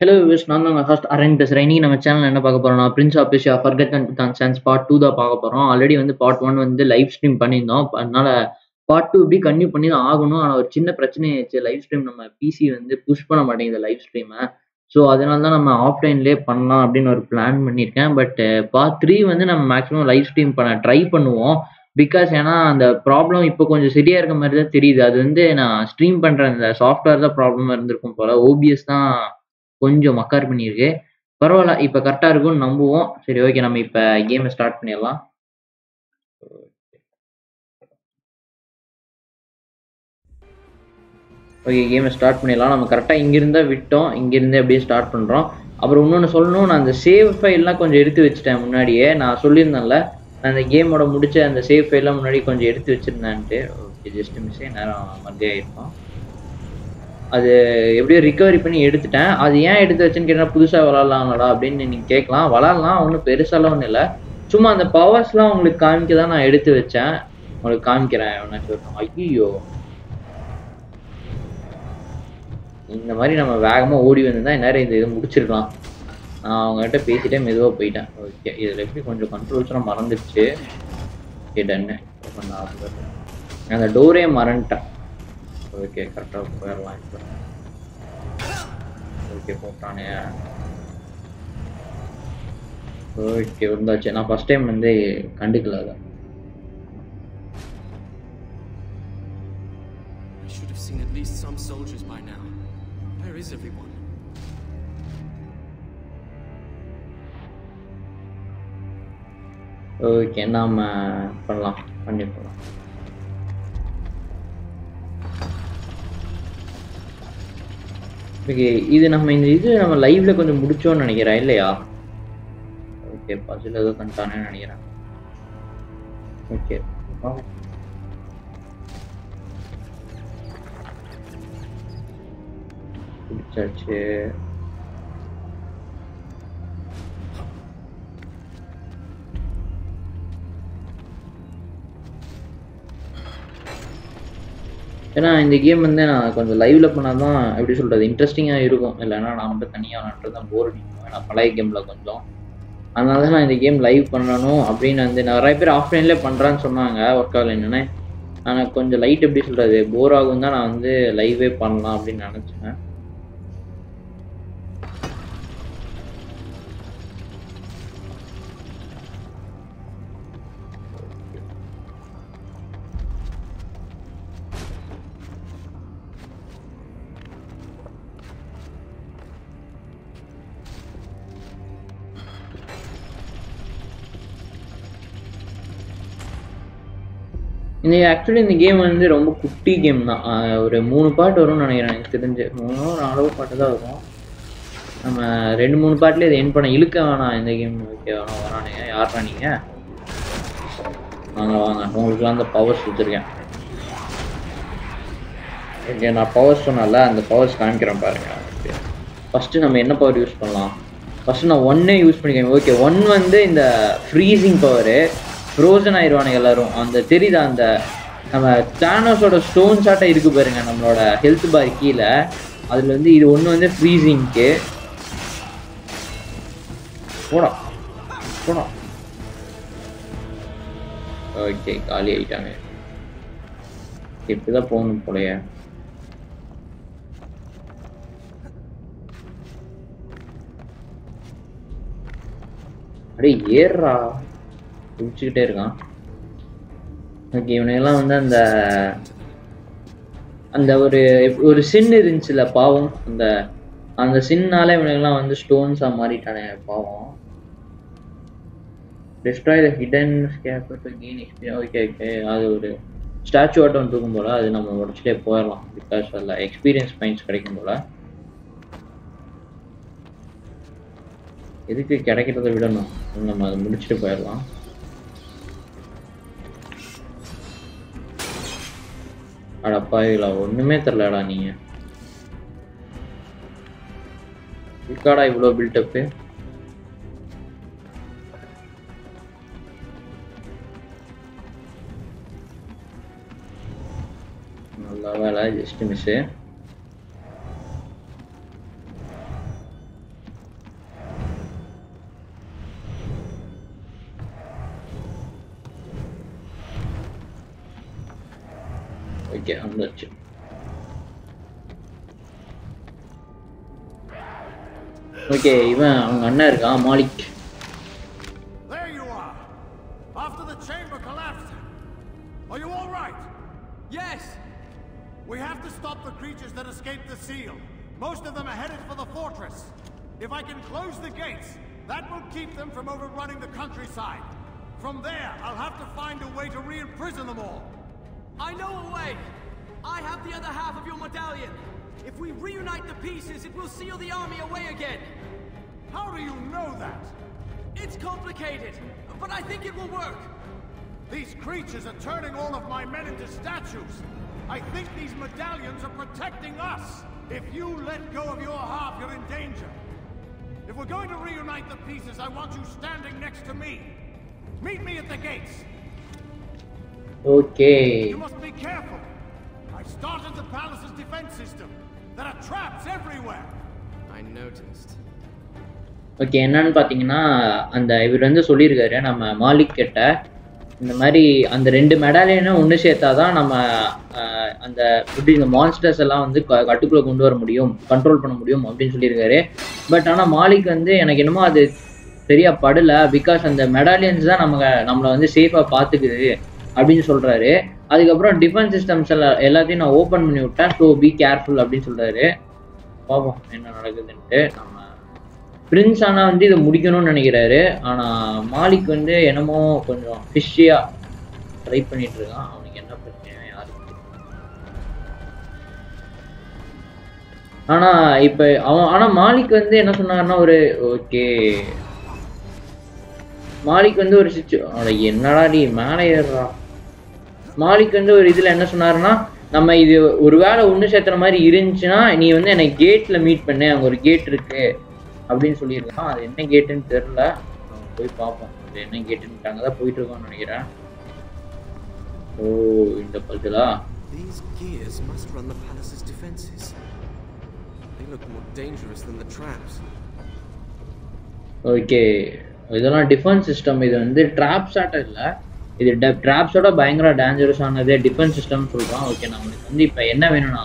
Hello viewers, நான் உங்க host Aravind பேசுறேன். இன்னைக்கு நம்ம சேனல்ல என்ன பார்க்க போறோம்னா Prince of Persia: Forgotten Sands Part 2 தான் பார்க்க போறோம். ஆல்ரெடி வந்து Part 1 வந்து லைவ் ஸ்ட்ரீம் பண்ணிருந்தோம். அதனால Part 2 இப்படி கண்டினியூ பண்ணி தான் ஆகணும். ஆனா ஒரு சின்ன பிரச்சனை ஆச்சு. லைவ் ஸ்ட்ரீம் நம்ம PC வந்து புஷ் பண்ண மாட்டேங்குது லைவ் ஸ்ட்ரீமை. ஸோ அதனால தான் நம்ம ஆஃப்லைன்லேயே பண்ணலாம் அப்படின்னு ஒரு பிளான் பண்ணியிருக்கேன். பட் Part 3 வந்து நம்ம மேக்ஸிமம் லைவ் ஸ்ட்ரீம் பண்ண ட்ரை பண்ணுவோம். பிகாஸ் ஏன்னா அந்த ப்ராப்ளம் இப்போ கொஞ்சம் சரியாக இருக்க மாதிரி தான் தெரியுது. அது வந்து நான் ஸ்ட்ரீம் பண்ணுற அந்த சாஃப்ட்வேர் தான் ப்ராப்ளமாக இருந்திருக்கும் போல். ஓபிஎஸ் தான் கொஞ்சம் மக்கார் பண்ணியிருக்கு. பரவாயில்ல, இப்போ கரெக்டாக இருக்கும்னு நம்புவோம். சரி, ஓகே, நம்ம இப்போ கேமை ஸ்டார்ட் பண்ணிடலாம். ஓகே, கேமை ஸ்டார்ட் பண்ணிடலாம். நம்ம கரெக்டாக இங்கிருந்தால் விட்டோம், இங்கிருந்தே அப்படியே ஸ்டார்ட் பண்ணுறோம். அப்புறம் இன்னொன்று சொல்லணும், நான் அந்த சேவ் ஃபைல்லாம் கொஞ்சம் எடுத்து வச்சுட்டேன் முன்னாடியே. நான் சொல்லியிருந்தேன்ல அந்த கேமோட முடிச்ச அந்த சேவ் ஃபைல்லாம் முன்னாடி கொஞ்சம் எடுத்து வச்சுருந்தேன்ட்டு. ஓகே, ஜஸ்ட் மிஸ்ஸே நேரம் மத்தியாயிருப்போம். அது எப்படியோ ரிகவரி பண்ணி எடுத்துட்டேன். அது ஏன் எடுத்து வச்சுன்னு கேட்டால் புதுசாக விளாட்லாங்களா அப்படின்னு நீங்கள் கேட்கலாம். விளாட்லாம், ஒன்றும் பெருசாலாம் ஒன்றும் இல்லை. சும்மா அந்த பவர்ஸ்லாம் உங்களுக்கு காமிக்க தான் நான் எடுத்து வச்சேன். உங்களுக்கு காமிக்கிறேன். என்ன சொல்லணும், ஐயோ இந்த மாதிரி நம்ம வேகமாக ஓடி வந்துருந்தா நேரம் இந்த இது முடிச்சிருக்கலாம். நான் அவங்ககிட்ட பேசிட்டே மெதுவாக போயிட்டேன். ஓகே, இதில் எப்படி கொஞ்சம் கண்ட்ரோல்ஸ்லாம் மறந்துடுச்சு. கேட்டேன்னு நான் அந்த டோரே மறந்துட்டேன். ஓகே, கரெக்டாக போயிடலாம் இப்போ. ஓகே, போட்டானே. ஓகே, வந்தாச்சு. நான் ஃபஸ்ட் டைம் வந்து கண்டுக்கல. ஓகே, நாம பண்ணலாம், பண்ணிடலாம். ஓகே, இது நம்ம இந்த இது நம்ம லைவ்ல கொஞ்சம் முடிச்சோன்னு நினைக்கிறேன், இல்லையா? ஓகே, பசில் ஏதோ கண்டானே நினைக்கிறேன். ஓகே, பிடிச்சாச்சு. ஏன்னா இந்த கேம் வந்து நான் கொஞ்சம் லைவ்ல பண்ணால் தான் எப்படி சொல்கிறது இன்ட்ரெஸ்டிங்காக இருக்கும். இல்லைன்னா நான் மட்டும் தனியாக விளாண்டுட்டு தான் போர் அடிக்கும். ஏன்னா பழைய கேமில் கொஞ்சம் அதனால தான் நான் இந்த கேம் லைவ் பண்ணணும் அப்படின்னு வந்து நிறைய பேர் ஆஃப்லைன்லேயே பண்ணுறான்னு சொன்னாங்க. ஒர்க் ஆகல என்னென்ன ஆனால் கொஞ்சம் லைட் எப்படி சொல்கிறது போர் ஆகும் தான் நான் வந்து லைவே பண்ணலாம் அப்படின்னு நினச்சேன். இந்த ஆக்சுவலி இந்த கேம் வந்து ரொம்ப குட்டி கேம் தான். ஒரு 3 பாட்டு வரும்னு நினைக்கிறேன். எனக்கு தெரிஞ்சு 3 4 பாட்டு தான் வரும். நம்ம 2 3 பாட்டில் இதை என் பண்ண இழுக்க வேணாம் இந்த கேம். ஓகே, வேணாம் வரானுங்க. யாரா நீங்கள்? வாங்க வாங்க, உங்களுக்குலாம் அந்த பவர்ஸ் கொடுத்துருக்கேன். ஓகே, நான் பவர்ஸ் சொன்னால அந்த பவர்ஸ் காமிக்கிறேன் பாருங்கள். ஓகே, ஃபஸ்ட்டு நம்ம என்ன பவர் யூஸ் பண்ணலாம்? ஃபஸ்ட்டு நான் 1 யூஸ் பண்ணிக்கிறேன். ஓகே, 1 வந்து இந்த ஃப்ரீசிங் பவரு. ஃப்ரோசன் ஆயிடுவானுங்க எல்லோரும். அந்த தெரியுதா அந்த நம்ம தானோஸோட ஸ்டோன் ஷாட்டாக இருக்குது பாருங்க நம்மளோட ஹெல்த் பார் கீழே. அதில் வந்து இது ஒன்று வந்து ஃப்ரீசிங்க்கு போனோம் போனோம். ஓகே, காலி ஆகிட்டாங்க. இப்படி தான் போகணும் போலையே. அப்படியே ஏறா குடிச்சுக்கிட்டே இருக்கான். ஓகே, இவனுக்கெல்லாம் வந்து அந்த அந்த ஒரு ஒரு சின் இருந்துச்சுல பாவம். அந்த அந்த சின்னால இவனுக்கெல்லாம் வந்து ஸ்டோன்ஸாக மாறிட்டானே பாவம். Destroy the hidden scraper to gain experience. Okay okay, அது ஒரு ஸ்டாச்சு ஆட்டம் தூக்கும் போல். அது நம்ம உடச்சிட்டே போயிடலாம். பிகாஸ் அதில் எக்ஸ்பீரியன்ஸ் பாயிண்ட்ஸ் கிடைக்கும் போல். எதுக்கு கிடைக்கிறத விடணும், நம்ம அதை முடிச்சுட்டு போயிடலாம். அடப்பா, இதில் ஒன்றுமே தெரிலடா நீங்கள். இருக்காடா இவ்வளோ பில்டப்பு. நல்லா வேலை, just miss. get on the jump. Okay, even அவங்க அண்ணா இருக்கா Malik. There you are. After the chamber collapsed. Are you all right? Yes. We have to stop the creatures that escaped the seal. Most of them are headed for the fortress. If I can close the gates, that will keep them from overrunning the countryside. From there, I'll have to find a way to re-imprison them all. I know a way. I have the other half of your medallion. If we reunite the pieces, it will seal the army away again. How do you know that? It's complicated, but I think it will work. These creatures are turning all of my men into statues. I think these medallions are protecting us. If you let go of your half, you're in danger. If we're going to reunite the pieces, I want you standing next to me. Meet me at the gates. Okay. You must be careful. I started the palace's defense system. There are traps everywhere. I noticed. Okay, என்னன்னு பாத்தீங்கன்னா அந்த இவர் வந்து சொல்லிருக்காரு நம்ம மாலிக் கிட்ட இந்த மாதிரி அந்த ரெண்டு மெடாலியனை ஒன்னு சேர்த்தாதான் நம்ம அந்த இந்த மான்ஸ்டர்ஸ் எல்லாம் வந்து கட்டுக்குள்ள கொண்டு வர முடியும் கண்ட்ரோல் பண்ண முடியும் அப்படின்னு சொல்லிருக்காரு. பட் ஆனா மாலிக் வந்து எனக்கு என்னமோ அது சரியா படல பிகாஸ் அந்த மெடாலியன்ஸ் தான் நம்மளை வந்து சேஃபா பாத்துக்குது அப்படின்னு சொல்றாரு. அதுக்கப்புறம் டிஃபென்ஸ் சிஸ்டம்ஸ் எல்லாத்தையும் நான் ஓப்பன் பண்ணி விட்டேன் ஸோ பி கேர்ஃபுல் அப்படின்னு சொல்கிறாரு. பார்ப்போம் என்ன நடக்குதுன்ட்டு. நம்ம பிரின்ஸ் ஆனால் வந்து இதை முடிக்கணும்னு நினைக்கிறாரு. ஆனால் மாலிக் வந்து என்னமோ கொஞ்சம் ஃபிஷியாக ட்ரை பண்ணிட்டு இருக்கான். அவனுக்கு என்ன பிரச்சனை யாருக்கு? ஆனால் இப்போ அவன் ஆனால் மாலிக் வந்து என்ன சொன்னாருன்னா ஒரு ஓகே மாலிக் வந்து ஒரு சிச்சுவேஷன் என்னடா நீ மேலே ஏறுறா மாலிக் வந்து ஒரு இதில் என்ன சொன்னாருன்னா நம்ம இது ஒரு வேளை ஒன்று சேர்த்துற மாதிரி இருந்துச்சுன்னா நீ வந்து என்னை கேட்டில் மீட் பண்ணு அங்கே ஒரு கேட் இருக்கு அப்படின்னு சொல்லியிருக்கான். அது என்ன கேட்டுன்னு தெரில போய் பார்ப்போம் அது என்ன கேட்டுன்னு அங்கே தான் போயிட்டு இருக்கோம்னு நினைக்கிறேன். ஓ இந்த பல்துலா ஓகே இதெல்லாம் டிஃபென்ஸ் சிஸ்டம் இது வந்து ட்ராப்ஸாட்ட இல்லை இது ட்ராப்ஸோட பயங்கர டேஞ்சரஸானது டிஃபென்ஸ் சிஸ்டம்னு சொல்கிறோம். ஓகே நம்மளுக்கு வந்து இப்போ என்ன வேணும்னா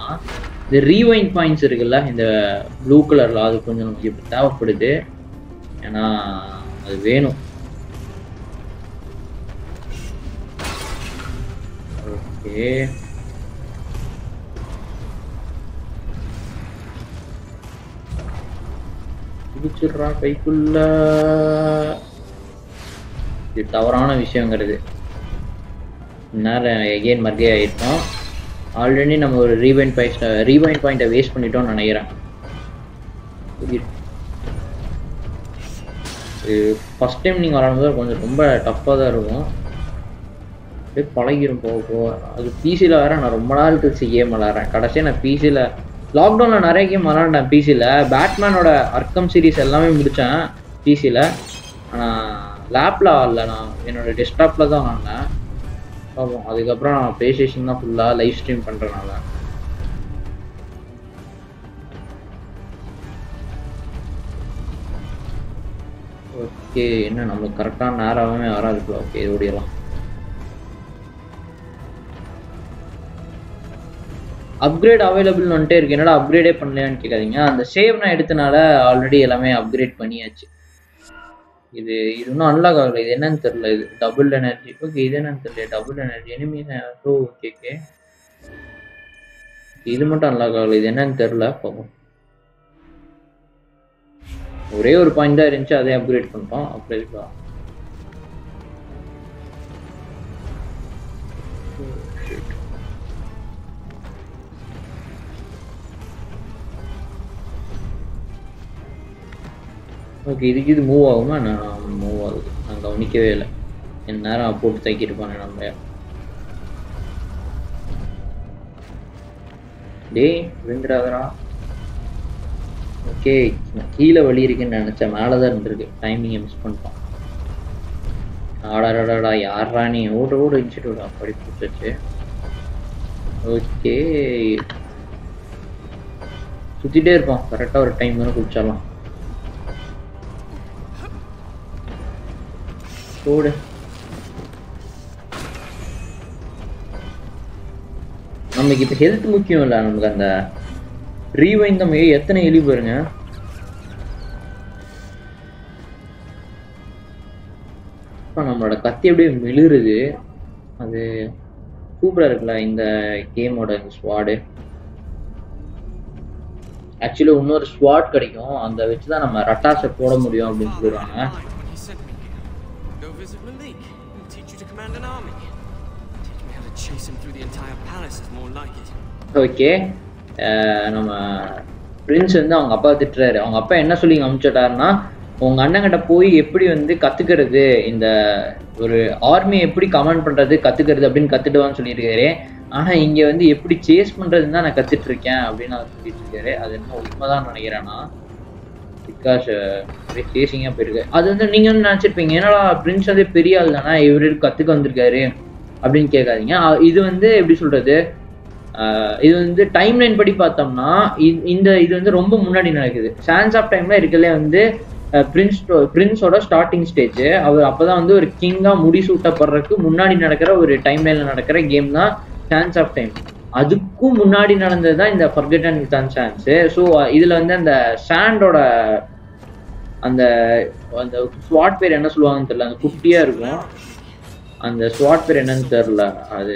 இந்த ரீவைண்ட் பாயிண்ட்ஸ் இருக்குல்ல இந்த ப்ளூ கலரில் அது கொஞ்சம் நமக்கு இப்போ தேவைப்படுது ஏன்னா அது வேணும். ஓகே பிடிச்சிடுறா கைக்குள்ள இது தவறான விஷயங்கிறது நேரம் எகெயின் மறுபடியும் ஆகிட்டோம். ஆல்ரெடி நம்ம ஒரு ரீவைண்ட் பாயிண்ட்டை வேஸ்ட் பண்ணிட்டோம்னு நினைக்கிறேன். ஃபஸ்ட் டைம் நீங்கள் விளாடும்போது கொஞ்சம் ரொம்ப டஃப்பாக தான் இருக்கும் அப்படியே பழகிடும் போக போக. அது பிசியில் வேறு நான் ரொம்ப நாள் கழிச்சு கேம் விளாட்றேன். கடைசியாக நான் பிசியில் லாக்டவுனில் நிறைய கேம் விளாண்டேன். பிசியில் பேட்மேனோட அர்க்கம் சீரீஸ் எல்லாமே முடித்தேன் பிசியில். ஆனால் லேப்பில் ஆடல நான் என்னோடய டெஸ்க்டாப்பில் தான் ஆனேன். ஆமாம் அதுக்கப்புறம் நான் ப்ளே ஸ்டேஷன் தான் ஃபுல்லாக லைவ் ஸ்ட்ரீம் பண்ணுறனால ஓகே என்ன நம்மளுக்கு கரெக்டாக நேரமே வராது. ஓகே இது ஓடிடலாம். அப்கிரேட் அவைலபிள்னு வந்துட்டு இருக்கு என்னடா அப்கிரேடே பண்ணலையான்னு கேட்காதீங்க. அந்த சேவ் நான் எடுத்தனால ஆல்ரெடி எல்லாமே அப்கிரேட் பண்ணியாச்சு. இது இது இன்னும் அன்லாக் ஆகலை இது என்னன்னு தெரியல. இது டபுள் எனர்ஜி ஓகே இது என்னன்னு தெரியல double energy enemies okay okay இது மட்டும் அன்லாக் ஆகலை இது என்னன்னு தெரியல பார்ப்போம். ஒரே ஒரு பாயிண்ட் தான் இருந்துச்சு அதே அப்கிரேட் பண்ணிட்டோம். அப்கிரேட் ஓகே இதுக்கு இது மூவ் ஆகுமா நான் மூவ் ஆகுது நான் கவனிக்கவே இல்லை என் நேரம் அப்போட்டு தைக்கிட்டு போனேன் நம்ம டே விழுந்துடாதரா. ஓகே நான் கீழே வழி இருக்குன்னு நினச்சேன் மேலே தான் இருந்துருக்கு டைமிங்கை மிஸ் பண்ணிட்டோம். ஆடாடாடா யாரா நீ ஓட ஓட இன்ஸ்டியூட் அப்படி பிடிச்சிருச்சு. ஓகே சுற்றிட்டே இருப்போம் கரெக்டாக ஒரு டைம் வேணும் குடிச்சிடலாம். நமக்கு இப்ப ஹெல்த் முக்கியம் இல்ல நமக்கு அந்த ரீவைண்ட் நம்ம எத்தனை எலி பாருங்க நம்மளோட கத்தி அப்படியே மிளிருது அது சூப்பரா இருக்குல இந்த கேமோட ஸ்வாட் एक्चुअली இன்னொரு ஸ்வாட் கிடைக்கும் அந்த வெச்சு தான் நம்ம ரட்டாஷை போட முடியும் அப்படி சொல்றாங்க ஓகே நம்ம பிரின்ஸ் வந்து அவங்க அப்பா திட்றாரு அவங்க அப்பா என்ன சொல்லி அம்ச்சட்டாருன்னா உங்க அண்ணங்கிட்ட போய் எப்படி வந்து கத்துக்கிறது இந்த ஒரு ஆர்மியை எப்படி கமாண்ட் பண்றது கத்துக்கிறது அப்படின்னு கத்துடுவான்னு சொல்லியிருக்காரு ஆனா இங்க வந்து எப்படி சேஸ் பண்றதுன்னு தான் நான் கத்துட்டு இருக்கேன் அப்படின்னு அவர் சொல்லிட்டு இருக்காரு அது என்ன உண்மைதான் நினைக்கிறேன்னா பிகாஸ் சேசிங்கா போயிருக்கு அது வந்து நீங்க வந்து நினைச்சிருப்பீங்க ஏன்னா பிரின்ஸ் வந்து பெரிய ஆள் தானே இவரு கத்துக்க வந்திருக்காரு அப்படின்னு கேட்காதீங்க இது வந்து எப்படி சொல்றது இது வந்து டைம் லைன் படி பார்த்தோம்னா இந்த இது வந்து ரொம்ப முன்னாடி நடக்குது சான்ஸ் ஆஃப் டைம்ல இருக்கலே வந்து பிரின்ஸோட ஸ்டார்டிங் ஸ்டேஜ் அவர் அப்பதான் வந்து ஒரு கிங்கா முடிசூட்டப்படுறதுக்கு முன்னாடி நடக்கிற ஒரு டைம் லைன்ல நடக்கிற கேம் தான் சான்ஸ் ஆஃப் டைம் அதுக்கும் முன்னாடி நடந்ததுதான் இந்த ஃபர்கெட்டன் சான்ஸ் ஸோ இதுல வந்து அந்த சாண்டோட அந்த அந்த ஸ்வாட் பேர் என்ன சொல்லுவாங்கன்னு தெரியல அந்த குட்டியா இருக்கும் அந்த ஸ்வாட் பேர் என்னன்னு தெரியல அது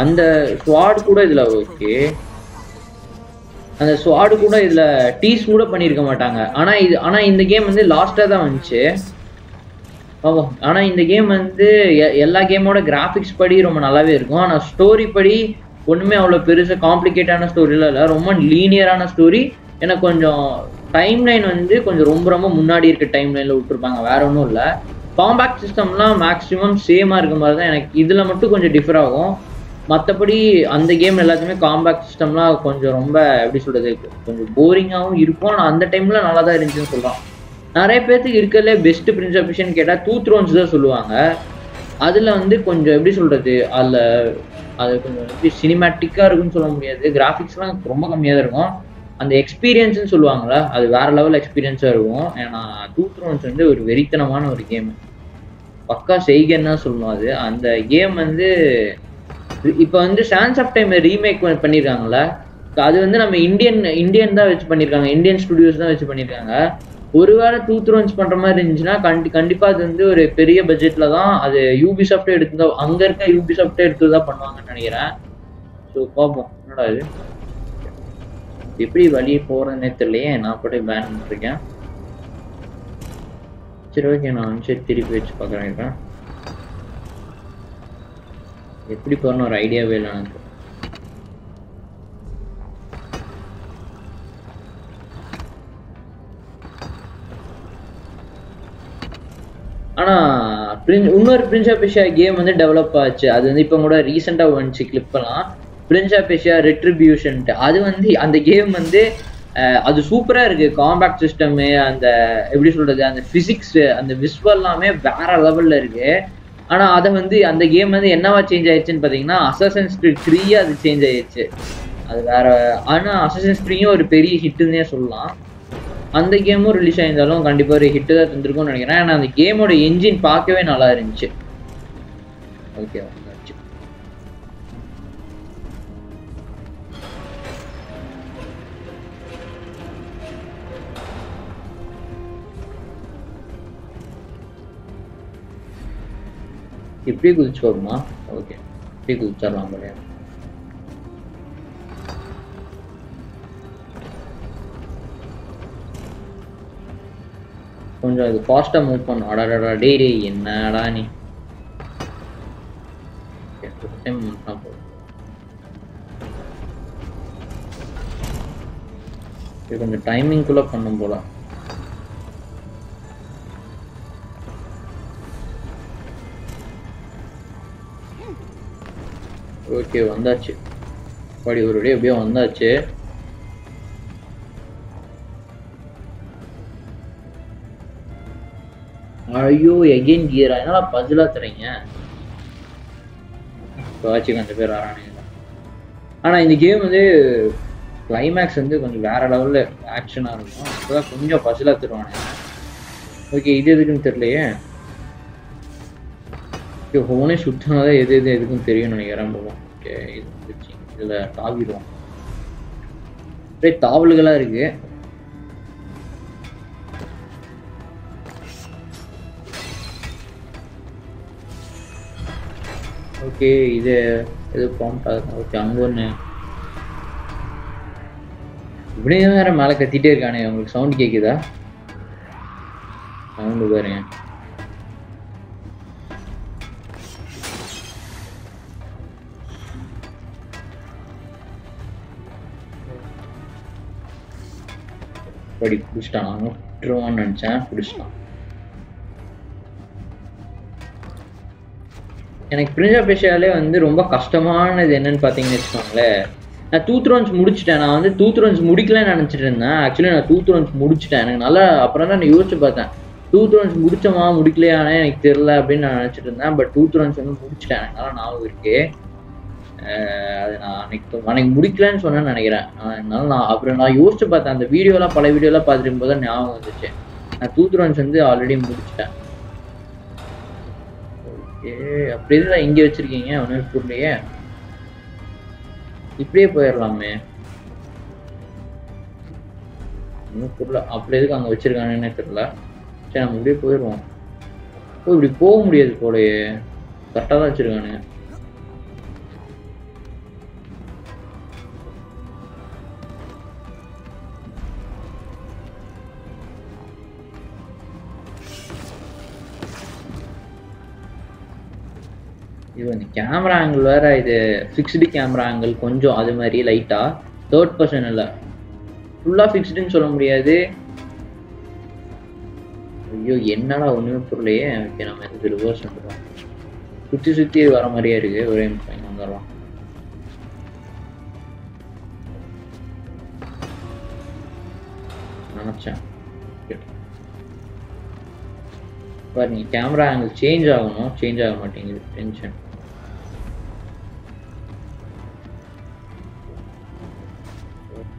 அந்த ஸ்வாட் கூட இதுல ஓகே அந்த ஸ்வாட் கூட இதுல டீஸ் கூட பண்ணியிருக்க மாட்டாங்க ஆனா இது ஆனா இந்த கேம் வந்து லாஸ்டா தான் வந்துச்சு ஆனா இந்த கேம் வந்து எல்லா கேமோட கிராபிக்ஸ் படி ரொம்ப நல்லாவே இருக்கும் ஆனா ஸ்டோரி படி ஒண்ணுமே அவ்வளவு பெருசா காம்ப்ளிகேட்டான ஸ்டோரிலாம் இல்லை ரொம்ப லீனியரான ஸ்டோரி ஏன்னா கொஞ்சம் டைம் லைன் வந்து கொஞ்சம் ரொம்ப ரொம்ப முன்னாடி இருக்க டைம் லைன்ல விட்டுருப்பாங்க வேற ஒன்றும் இல்லை காம்பேக்ட் சிஸ்டம்லாம் மேக்ஸிமம் சேமா இருக்க மாதிரி தான் எனக்கு இதுல மட்டும் கொஞ்சம் டிஃபர் ஆகும் மற்றபடி அந்த கேம் எல்லாத்தையுமே காம்பேக்ட் சிஸ்டம்லாம் கொஞ்சம் ரொம்ப எப்படி சொல்றது கொஞ்சம் போரிங்காகவும் இருக்கும் ஆனால் அந்த டைம்ல நல்லா தான் இருந்துச்சுன்னு சொல்கிறோம் நிறைய பேர்த்துக்கு இருக்கிறதுல பெஸ்ட் பிரின்ஸ் ஆஃப் பெர்ஷியான்னு கேட்டால் டூ த்ரோன்ஸ் தான் சொல்லுவாங்க அதில் வந்து கொஞ்சம் எப்படி சொல்றது அதில் அது கொஞ்சம் எப்படி சினிமேட்டிக்காக இருக்குன்னு சொல்ல முடியாது கிராஃபிக்ஸ்லாம் ரொம்ப கம்மியாக தான் இருக்கும் அந்த எக்ஸ்பீரியன்ஸ்ன்னு சொல்லுவாங்களா அது வேற லெவல் எக்ஸ்பீரியன்ஸாக இருக்கும் ஏன்னா டூ த்ரோன்ஸ் வந்து ஒரு வெறித்தனமான ஒரு கேம் பக்கா செய்கன்னு தான் சொல்லணும் அது அந்த கேம் வந்து இப்போ வந்து சான்ஸ் ஆஃப் டைம் ரீமேக் பண்ணியிருக்காங்களே அது வந்து நம்ம இந்தியன் தான் வச்சு பண்ணியிருக்காங்க இந்தியன் ஸ்டுடியோஸ் தான் வச்சு பண்ணியிருக்காங்க ஒரு வேளை டூ த்ரோன்ஸ் பண்ணுற மாதிரி இருந்துச்சுன்னா கண்டிப்பாக அது வந்து ஒரு பெரிய பட்ஜெட்டில் தான் அது யூபிசாஃப்டே எடுத்து தான் அங்கே இருக்க யூபிசாஃப்டே எடுத்து தான் பண்ணுவாங்கன்னு நினைக்கிறேன் ஸோ பார்ப்போம் என்னடா இது எப்படி வழி போகிறதுனே தெரியலையே நான் கூட பேன் பண்ணிருக்கேன் சரி ஓகே நான் வந்து திருப்பி வச்சு பார்க்குறேன் எப்படி போறேன்னு ஒரு ஐடியாவே இல்லை எனக்கு ஆனா இன்னொரு பிரின்ஸ் ஆஃப் பெர்ஷியா கேம் வந்து டெவலப் ஆச்சு அது வந்து இப்போ கூட ரீசெண்டா வந்துச்சு கிளிப் பண்ணலாம் பிரின்ஸ் ஆஃப் பெர்ஷியா ரெட்ரிபியூஷன் அது வந்து அந்த கேம் வந்து அது சூப்பரா இருக்கு காம்பேக்ட் சிஸ்டம் அந்த எப்படி சொல்றது அந்த பிசிக்ஸ் அந்த விஸ்வல் எல்லாமே வேற லெவல்ல இருக்கு ஆனா அதை வந்து அந்த கேம் வந்து என்னவா சேஞ்ச் ஆயிடுச்சுன்னு பாத்தீங்கன்னா அசாசின்ஸ் கிரீட் 3 அது சேஞ்ச் ஆயிடுச்சு அது வேற ஆனா அசாசின்ஸ் கிரீடும் ஒரு பெரிய ஹிட்டுன்னே சொல்லலாம் அந்த கேமும் ரிலீஸ் ஆயிருந்தாலும் கண்டிப்பா ஒரு ஹிட்டு தான் தந்திருக்கும்னு நினைக்கிறேன் ஏன்னா அந்த கேமோட என்ஜின் பார்க்கவே நல்லா இருந்துச்சு ஓகே இப்படி குதிச்சு வருமா ஓகே இப்படி குதிச்சிடலாம் போல கொஞ்சம் இது ஃபாஸ்டா மூவ் பண்ணும் அடாடா டே டே என்னடா நீ கொஞ்சம் டைமிங் குள்ள பண்ணும் போல ஓகே வந்தாச்சு படி ஒரு டே அப்படியே வந்தாச்சு ஐயோ எகைன் கியர் அதனால பஜ்லா தரீங்க வாட்சி கொஞ்சம் பேர் வரானுங்க ஆனா இந்த கேம் வந்து கிளைமேக்ஸ் வந்து கொஞ்சம் வேற லெவல்ல ஆக்ஷனா இருக்கும் இப்பதான் கொஞ்சம் பஜ்லா தருவானுங்க ஓகே இது எதுக்குன்னு தெரியலையே ஓகே ஹோனே சுத்தமா எது எது எதுக்கும் தெரியும் நினைக்கிறேன் போவோம். ஓகே இது வந்துச்சு. இதுல தாவிரோம். ஒரே தாவல்களா இருக்கு. ஓகே இது இது பாம்ப் ஆகுது. ஓகே அங்க ஒண்ணு இவனே வேற மேல கத்திட்டே இருக்கானே. உங்களுக்கு சவுண்ட் கேக்குதா? சவுண்ட் பாருங்க. बड़ी पुष्टा आनो ड्रोन अंचा पुष्टा यानी प्रिंस ऑफ पेर्शिया ले वंदे रोम्बा कस्टमार ने देने न पातेंगे इस मामले ना टूथ्रोंस मुड़च टाइना वंदे टूथ्रोंस मुड़िकले ना नचरे ना एक्चुअली ना टूथ्रोंस मुड़च टाइना नाला अपना ना यूज़ बाता टूथ्रोंस मुड़च माँ मुड़िकले आने एक तेरला बिन ना नचरे ना बट टूथ्रोंस उन्हें मुड़च टाइना नाला नाव करके अनेक तो अनेक मुड़ी क्लाइंट्स होना ना निकला ना ना अपने ना योजना पता है तो वीडियो ला पढ़े वीडियो ला पास रिम्बोदा न्याव होते चे ना तूतरन संधे ऑलरेडी मुड़ी चा ये अपने ला इंगे बच्चे की हैं उन्हें पुर लिया इप्रे पैर लामे उन्हें पुर ला अपने ला कांग बच्चे कांग ने कर ला चना मुड़ी पैर हो कोई रिपो मुड़ी ऐसे पड़े कट्टा ला बच्चे कांग इवन कैमरा एंगल वाला इधर फिक्स्ड कैमरा एंगल कौन जो आधे मरी लाइट आ थर्ड परसेंट है ला फुल्ला फिक्स्ड इन सोलम रिया दे यो ये ना ला उन्हें पर ले हैं क्या नाम है तो रिवर्स में करा सुती सुती वाला मरी आ रही है वैसे हम फाइन अंदर वाला ना अच्छा पर नहीं कैमरा एंगल चेंज आऊँ ना टेंशन टेंशन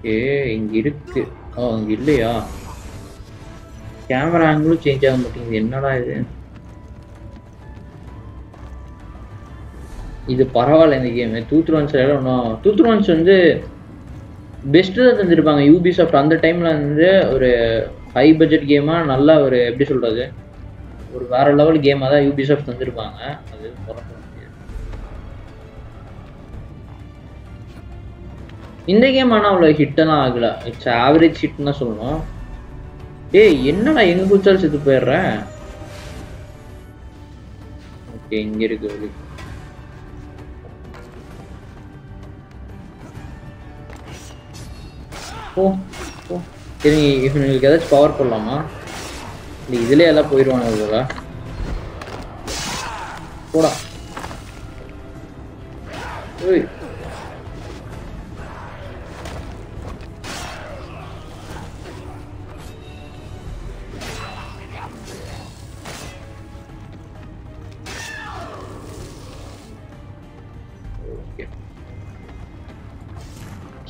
इंगिरुक्के इंगिले या कैमरा एंगल चेंज आऊँ मटिंग येन्ना लाये थे इधर परावाले ने गेम है टूथ्रोंस अंदे बेस्ट तो तंदर पाँगे यूबीसॉफ्ट अंदर टाइम लाने अंदे उरे हाई बजट गेम आ नल्ला उरे एपिसोड आजे उरे वारा लेवल गेम आदा यूबीसॉफ्ट तंदर पाँगे अजय இந்த கேம் انا அவ்ளோ ஹிட்னா ஆகல இட்ஸ் ஆவரேஜ் ஹிட்னா சொல்லணும். ஏய் என்னடா எங்க குச்சல் செத்து போயிரற? ஓகே இங்க இருக்கு. ஓ ஓ தெரிங்க இவனுக்கு ஏதாச்சும் பவர் போடலாமா? இல்ல இதுலயே எல்லாம் போயிடுவானே போல. போடா. ஏய்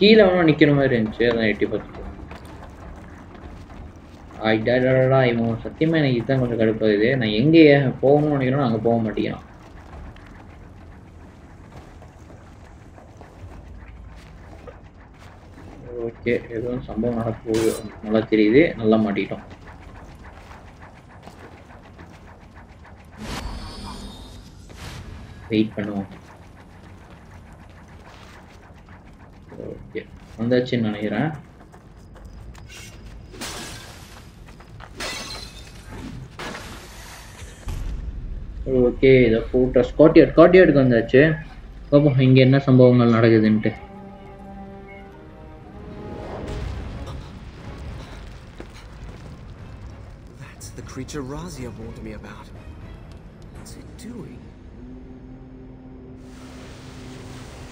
कील अपना निकलने में रेंच है ना 80% आई डर डर डर आई मोर सत्य में नहीं इतना कुछ कर पाए थे ना यंगे है पौनो निकलना आगे पौन मटिया ओके ये तो संभव ना हो नला तेरी दे नला मटिया वेट करना ओके अंदर चिन्ह नहीं रहा ओके इधर फोटो स्कॉटियर स्कॉटियर कौन सा चे कब होंगे ना संभव ना लड़ाई के दिन पे That's the creature Razia warned me about. What's it doing?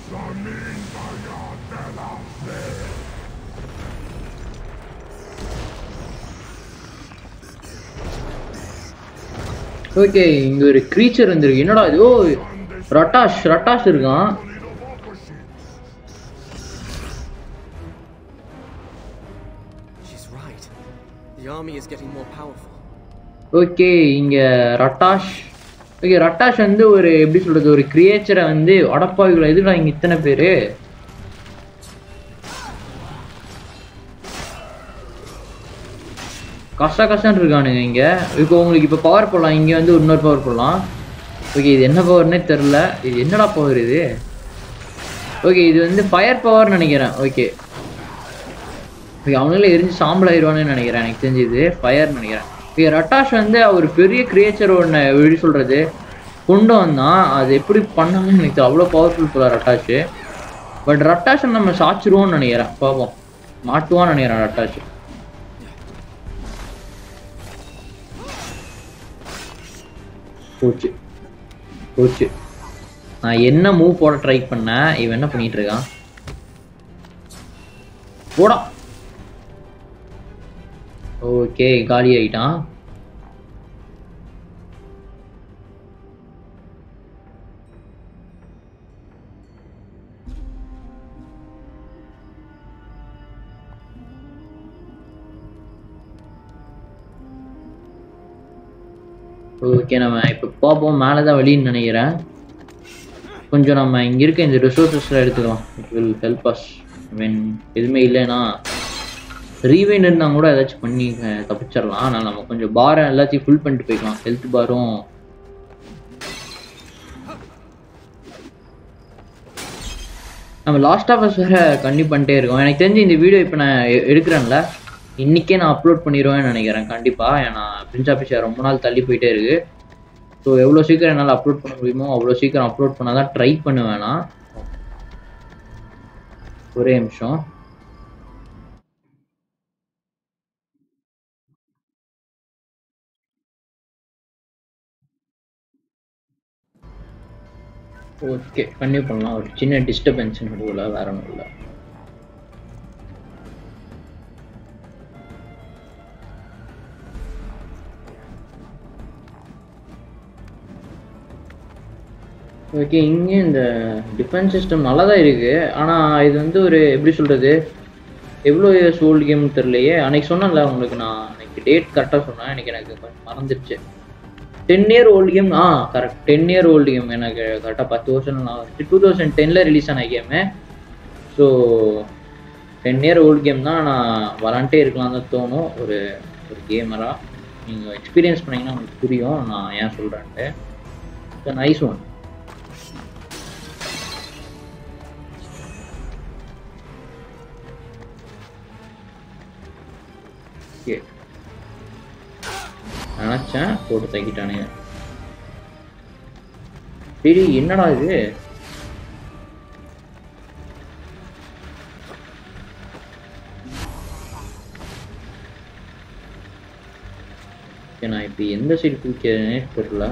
Something bad. Okay इंगे एक क्रीचर अंदर की नड़ा जो रटाश रटाश रखा ओके इंगे रटाश Okay, Rattash and the creature and the Odapoy is a very Kasakasan regarding we go only give a power polling and do not power pola. Okay, then about Netherla is not a power there. Okay, then the firepower and again. Okay, we only arrange some layer on an exchange is there, fire and again. We are attached and there our furry creature on a beautiful day. Kundona, they put it pandan with a powerful for Rattash. But Rattash and a Sachron and era, Papa, Matuan and era Rattash. Poche, poche. I enna move for a try panna, even a penitraga. What up? Okay, Gali Aita. Okay, now I put pop on Malada Valin Nanira. Punjana Mangirka and the resources right to it will help us when Ilmailena rewind and Namura. That's funny. The picture Lana Namakunja bar and Lati full pen to pick on health baron. I'm last of us here. Kandi Panter going. I change in the video. I edit and laugh. இன்னைக்கே நான் upload பண்ணிரேன்னு நினைக்கிறேன் கண்டிப்பா انا Prince of பீஷா ரொம்ப நாள் தள்ளி போயிட்டே இருக்கு so எவ்வளவு சீக்கிரம் என்னால அப்லோட் பண்ண முடியுமோ அவ்வளவு சீக்கிரம் அப்லோட் பண்ணா தான் ட்ரை பண்ணுவேனா ஒரே நிமிஷம் ஓகே கண்டினியூ பண்ணலாம் ஒரு சின்ன டிஸ்டர்பன்ஸ் நடுவுல வேற ஒண்ணும் இல்ல Okay, in the defense system nallada irukku ana idu vandu oru eppadi solradhu evlo years old game therliye anik sonnala ungalku na anik date correct ah sonna enak marandiruchu 10 year old game correct 10 year old game enak correct ah 10 varsham na 2010 la release ana game so 10 year old game na varante irukalaam thonu oru gamer ah neenga experience panninga ungalku puriyum na yen solran so nice one Okay. Anacha, put the kitania. Did he in another way? Can I be in the city? Can I put la?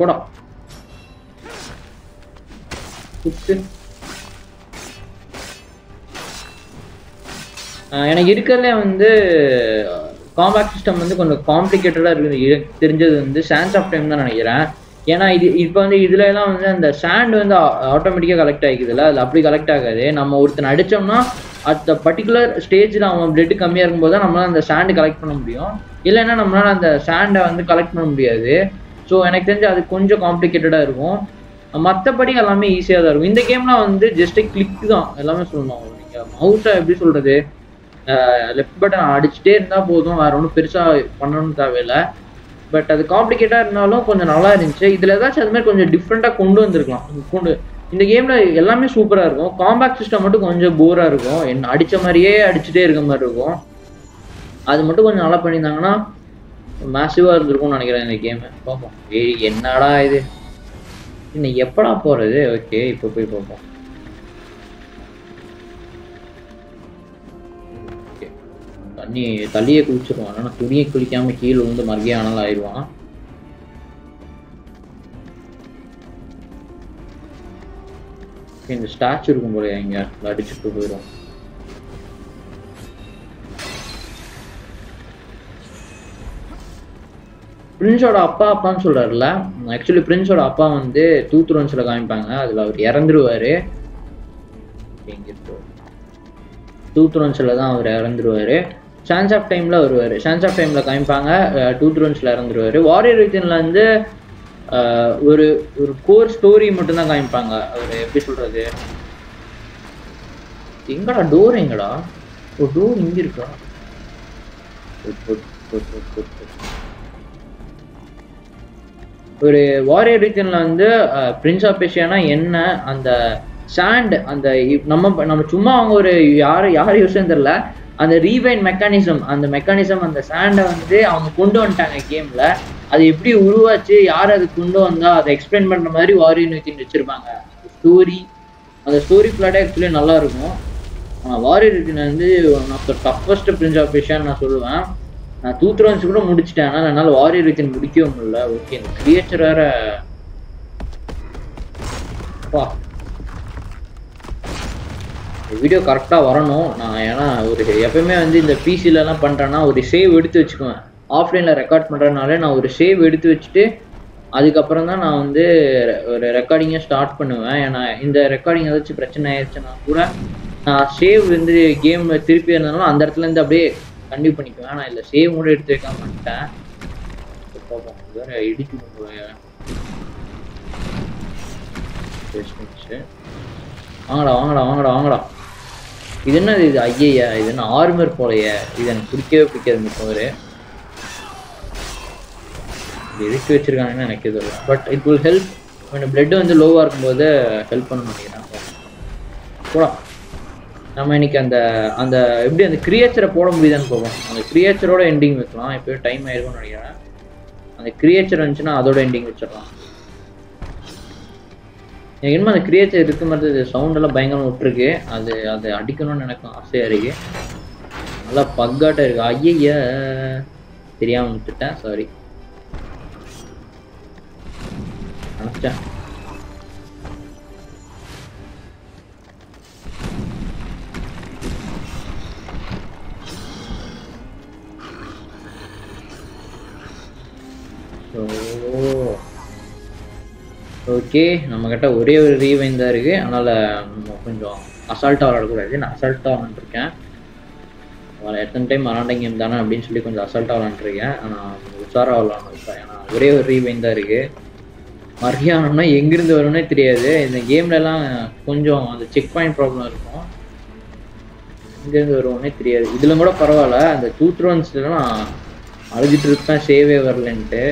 What up? எனக்கு இருக்கறதுல வந்து combat system வந்து கொஞ்சம் காம்ப்ளிகேட்டடா இருக்கு தெரிஞ்சது வந்து sands of time தான் நினைக்கிறேன் ஏனா இது இப்போ வந்து இதுல எல்லாம் வந்து அந்த சாண்ட் வந்து ஆட்டோமேட்டிக்கா கலெக்ட் ஆகிக்குதுல அது அப்படி கலெக்ட் ஆகாது நம்ம ஒருத்தன் அடிச்சோம்னா அந்த பர்టిక్యులர் ஸ்டேஜ்ல அவன் பிளட் கம்மியா இருக்கும்போது தான் நம்மால அந்த சாண்ட் கலெக்ட் பண்ண முடியும் இல்லனா நம்மால அந்த சாண்ட வந்து கலெக்ட் பண்ண முடியாது சோ எனக்கு தெரிஞ்சு அது கொஞ்சம் காம்ப்ளிகேட்டடா இருக்கும் மத்தபடி எல்லாமே ஈஸியா தான் இருக்கும் இந்த கேம்ல வந்து ஜஸ்ட் கிளிக் தான் எல்லாமே சொல்லணும் நீங்க மவுஸை எப்படி சொல்றது Left button அடிச்சிட்டே இருந்தா போதும் வேற ஒண்ணும் பெருசா பண்ணனும் தேவையில்ல பட் அது காம்ப்ளிகேட்டா இருந்தாலும் கொஞ்சம் நல்லா இருந்துச்சு இதுல ஏதாச்சும் அது மாதிரி கொஞ்சம் டிஃபரண்டா கொண்டு வந்திருக்கலாம் இந்த கேம்ல எல்லாமே சூப்பரா இருக்கும் காம்பாட் சிஸ்டம் மட்டும் கொஞ்சம் போரா இருக்கும் என்ன அடிச்ச மாதிரியே அடிச்சிட்டே இருக்க மாதிரி இருக்கும் அது மட்டும் கொஞ்சம் நல்லா பண்ணிருந்தாங்கன்னா மாசிவா இருந்திருக்கும்னு நினைக்கிறேன் இந்த கேம் பாப்போம் என்னடா இது இன்னைக்கு எப்படா போறது ஓகே இப்போ போய் பாப்போம் நீ தலியே குளிச்சுறோம் انا துணியை குளிக்காம கீழ வந்து மர்கிய ஆனல ஆயிடுவான் இந்த ஸ்டாச்சு இருக்கும் போல எங்க அடிச்சிட்டு போயிரோம் பிரின்ஸோட அப்பான்னு சொல்றாருல एक्चुअली பிரின்ஸோட அப்பா வந்து தூத்ரோன்ஸ்ல காமிப்பாங்க அதுல அவர் இறந்துருவாரு எங்க தூத்ரோன்ஸ்ல தான் அவர் இறந்துருவாரு Sands of Time ला उरुवारे Sands of Time ला काइम पाँगा Two Thrones ला रंधरुवारे Warrior region लांजे एक core story मुटना काइम पाँगा एक episode आजे इंगड़ा door इंगड़ा वो door इंगिर का एक Warrior region लांजे Prince of Persia ना येन्ना अंदा sand अंदा नम्मा चुम्मा अंगोर यार यूसेंडर ला அந்த ரீவைண்ட் மெக்கானிசம் அந்த சாண்டை வந்து அவங்க கொண்டு வந்துட்டாங்க கேம்ல. அது எப்படி உருவாச்சு, யார் அது கொண்டு வந்தா, அதை எக்ஸ்பிளைன் பண்ற மாதிரி வாரியர் ரீஜன் வச்சிருப்பாங்க. ஸ்டோரி அந்த ஸ்டோரி பிளாட் ஆக்சுவலி நல்லா இருக்கும். வாரியர் ரீஜன் வந்து one of the toughest prince of Persia நான் சொல்லுவேன். நான் டூ த்ரோன்ஸ் கூட முடிச்சிட்டேன், ஆனால் என்னால் வாரியர் ரீஜன் முடிக்கவே முடியல. ஓகே, இந்த கிரியேட்டர் வேற वीडियो करेक्टा वरनों ना ऐना ஒரு எப்பமே வந்து இந்த PC ல எல்லாம் பண்றேன்னா ஒரு சேவ் எடுத்து வச்சுக்குவேன். ஆஃப்லைன்ல ரெக்கார்ட் பண்றனால நான் ஒரு சேவ் எடுத்து வச்சிட்டு அதுக்கு அப்புறம் தான் நான் வந்து ஒரு ரெக்கார்டிங்க ஸ்டார்ட் பண்ணுவேன். ஏனா இந்த ரெக்கார்டிங் ஏதாச்சும் பிரச்சனை ஆயிருச்சுனா கூட நான் சேவ் வந்து கேம் திருப்பி ஏறனால அந்த இடத்துல இருந்து அப்படியே கண்டினியூ பண்ணிக்குவேன். நான் இல்ல சேவ் கூட எடுத்து வைக்க மாட்டேன். பாப்போம் வேற எடிட் பண்ணுவேன். வாங்கடா வாங்கடா வாங்கடா வாங்கடா இது என்னது இது ஐயா இது என்ன ஆர்மர் போலையே இது எனக்கு பிடிக்காது மிக்கவரு எதுக்கு வச்சிருக்காங்கன்னு எனக்கு இது பட் இட் வில் ஹெல்ப் கொஞ்சம் பிளட் வந்து லோவாக இருக்கும்போது ஹெல்ப் பண்ண மாட்டேங்கிறாங்க போலாம் நம்ம இன்னைக்கு அந்த அந்த எப்படி அந்த கிரியேச்சரை போட முடியுதான்னு போவோம் அந்த கிரியேச்சரோட எண்டிங் வைக்கலாம் இப்போ டைம் ஆயிருக்கும்னு நினைக்கிறேன் அந்த கிரியேச்சர் வந்துச்சுன்னா அதோட எண்டிங் வச்சிடலாம் என்னமா அந்த கிரியேச்சர் இருக்க மாதிரி சவுண்ட் எல்லாம் பயங்கரமா விட்டுருக்கு அது அது அடிக்கணும்னு எனக்கு ஆசையா இருக்கு நல்லா பக்காட்டா இருக்கு ஐயா தெரியாம விட்டுட்டேன் சாரி அச்சா ஓகே நம்மகிட்ட ஒரே ஒரு ரீவைண்ட் தான் இருக்குது அதனால் கொஞ்சம் அசால்ட்டாக விளாடக்கூடாது நான் அசால்ட்டாக விளாண்டுருக்கேன் அவளை எத்தனை டைம் விளாண்ட கேம் தானே அப்படின்னு சொல்லி கொஞ்சம் அசால்ட்டாக விளாண்டுருக்கேன் ஆனால் உஷாராக விளாட்ணும் ஏன்னா ஒரே ஒரு ரீவைண்ட் தான் இருக்குது மரியாதம்னா எங்கேருந்து வரும்னே தெரியாது இந்த கேம்லலாம் கொஞ்சம் அந்த செக் பாயிண்ட் ப்ராப்ளம் இருக்கும் எங்கேருந்து வருவோன்னே தெரியாது இதில் கூட பரவாயில்ல அந்த டூ த்ரோன்ஸ்லாம் நான் அழுதுட்டு இருப்பேன் சேவே வரலன்ட்டு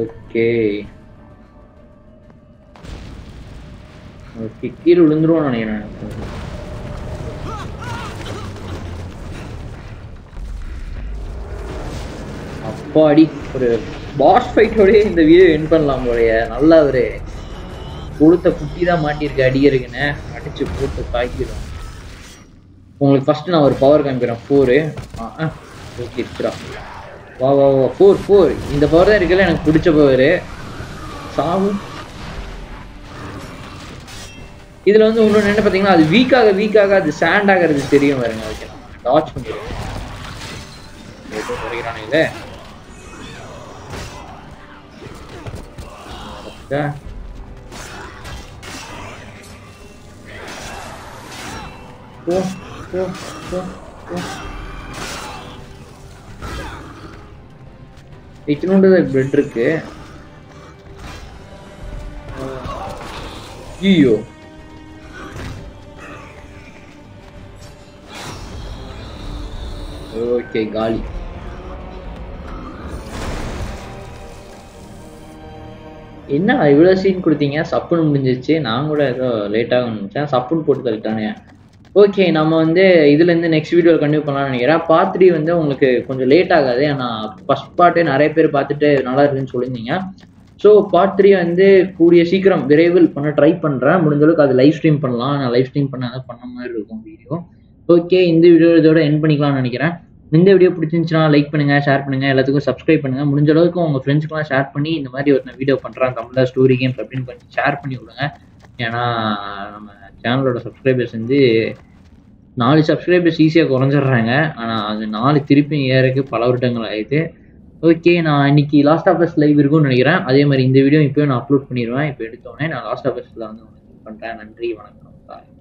ஓகே ஓகே கீழே விழுந்துருவோம் நினைக்கிறேன் அப்பாடி ஒரு பாஸ் ஃபைட்டோடய இந்த வீடியோ என் பண்ணலாம் போலைய நல்லா ஒரு கொடுத்த குட்டி தான் மாட்டியிருக்கு அடிக்கிறதுக்குன்னு அடிச்சு போட்டு தாக்கிடும் உங்களுக்கு ஃபர்ஸ்ட் நான் ஒரு பவர் காமிக்கிறேன் 4 ஓகே இருக்கிறா வா வா வா 4 இந்த பவர் தான் இருக்குல்ல எனக்கு பிடிச்ச பவர் சாவு இதில் வந்து இன்னொன்று என்ன பார்த்தீங்கன்னா அது வீக்காக அது சாண்ட் ஆகிறது தெரியும் பாருங்க ஓகே நான் டாச் பண்ணிடுவேன் ஏதோ குறைகிறானே இல்லை ஓகே போ போ போ போ இத்தனோட பிளட் இருக்கு ஐயோ ஓகே காலி என்ன இவ்வளோ சீன் கொடுத்தீங்க சப்புன்னு முடிஞ்சிச்சு நான் கூட ஏதோ லேட்டாக நினச்சேன் சப்புன்னு போட்டு தள்ளிட்டானே ஓகே நம்ம வந்து இதுலேருந்து நெக்ஸ்ட் வீடியோவில் கண்டினியூ பண்ணலாம்னு நினைக்கிறேன் பார்ட் 3 வந்து உங்களுக்கு கொஞ்சம் லேட் ஆகாது ஏன்னா ஃபர்ஸ்ட் பார்ட்டே நிறைய பேர் பார்த்துட்டு நல்லா இருக்குன்னு சொல்லியிருந்தீங்க ஸோ பார்ட் 3 வந்து கூடிய சீக்கிரம் விரைவில் பண்ண ட்ரை பண்ணுறேன் முடிஞ்சளவுக்கு அது லைவ் ஸ்ட்ரீம் பண்ணலாம் நான் லைவ் ஸ்ட்ரீம் பண்ண அதை பண்ண மாதிரி இருக்கும் வீடியோ ஓகே இந்த வீடியோ இதோட என் பண்ணிக்கலாம்னு நினைக்கிறேன் இந்த வீடியோ பிடிச்சிருந்துச்சுன்னா லைக் பண்ணுங்கள் ஷேர் பண்ணுங்கள் எல்லாத்துக்கும் சப்ஸ்கிரைப் பண்ணுங்கள் முடிஞ்சளவுக்கு உங்கள் ஃப்ரெண்ட்ஸ்க்குலாம் ஷேர் பண்ணி இந்த மாதிரி ஒருத்தன் வீடியோ பண்ணுறான் தமிழ் ஸ்டோரி கேம்ஸ் அப்படின்னு கொஞ்சம் ஷேர் பண்ணி விடுங்க ஏன்னா நம்ம சேனலோட சப்ஸ்கிரைபர்ஸ் வந்து 4 சப்ஸ்கிரைபர்ஸ் ஈஸியாக குறைஞ்சிடுறாங்க ஆனால் அது 4 திருப்பி ஏறக்கு பல வருடங்கள் ஆயிடுது ओके ना इनकी लास्ट ऑफ अस लाइव இருக்கும் நினைக்கிறேன் அதே மாதிரி இந்த வீடியோ இப்பவே நான் அப்லோட் பண்ணிடுவேன் இப்போ எடுத்தேனே நான் लास्ट ऑफ अस ல வந்து பண்றேன் நன்றி வணக்கம்